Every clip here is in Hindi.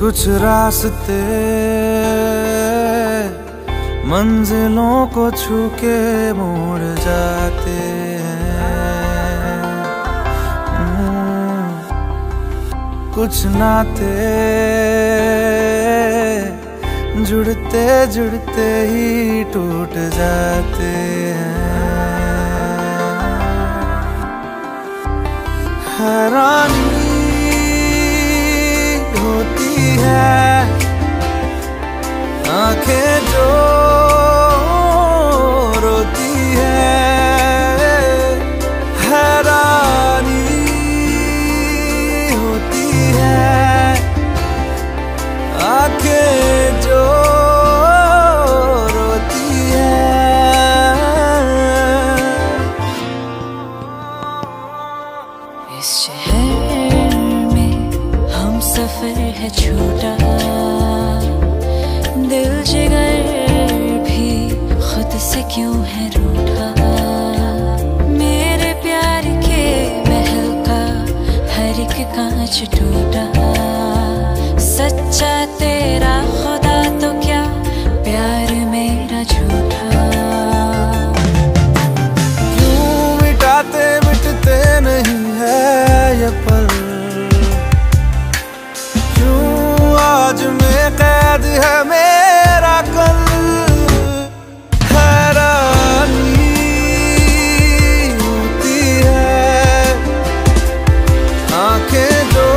कुछ रास्ते मंजिलों को छू के मोड़ जाते हैं, कुछ नाते जुड़ते जुड़ते ही टूट जाते हैं। हैरानी होती है आंखें जो रोती है, हैरानी होती है आंखें जो रोती है। इस शहर में हम सफर है छोटा, दिल जिगर भी खुद से क्यों है रूठा। मेरे प्यार के महल का हर एक कांच टूटा, सच्चा तेरा खुदा तो क्या प्यार मेरा झूठा। क्यों मिटाते मिटते नहीं है ये पल, क्यों आज में कैद है मेरा कल। हैरानी होती है आंखें जो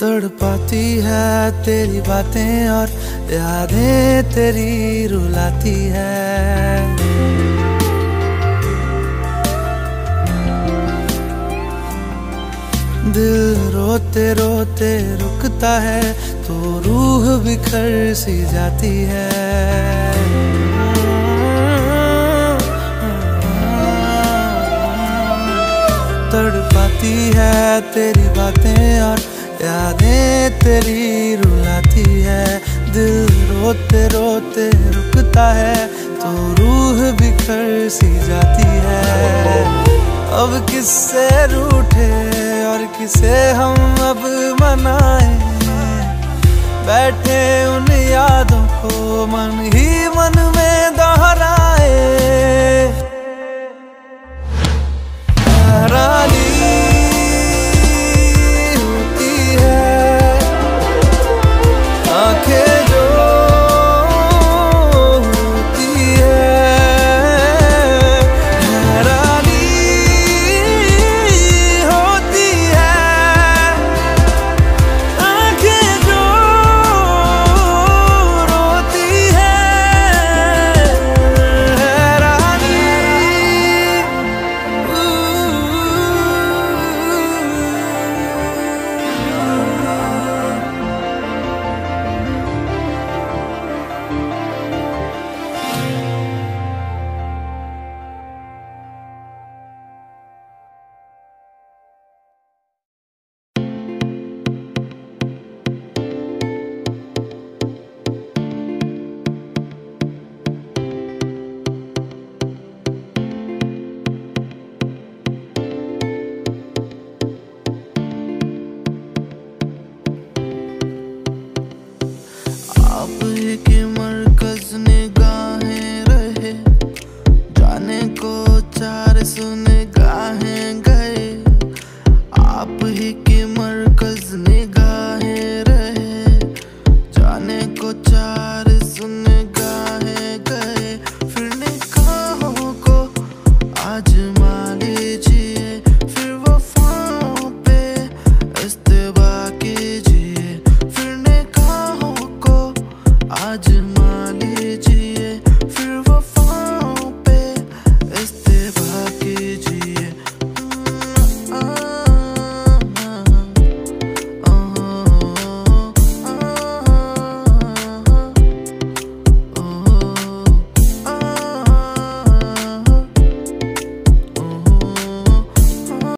तड़पाती है तेरी बातें और यादें तेरी रुलाती है। दिल रोते रोते रुकता है तो रूह बिखर सी जाती है। तड़पाती है तेरी बातें और यादें तेरी रुलाती है। दिल रोते रोते रुकता है तो रूह बिखर सी जाती है। अब किससे रूठे और किसे हम अब मनाएं, बैठे उन यादों को मन ही मन में दोहराएं।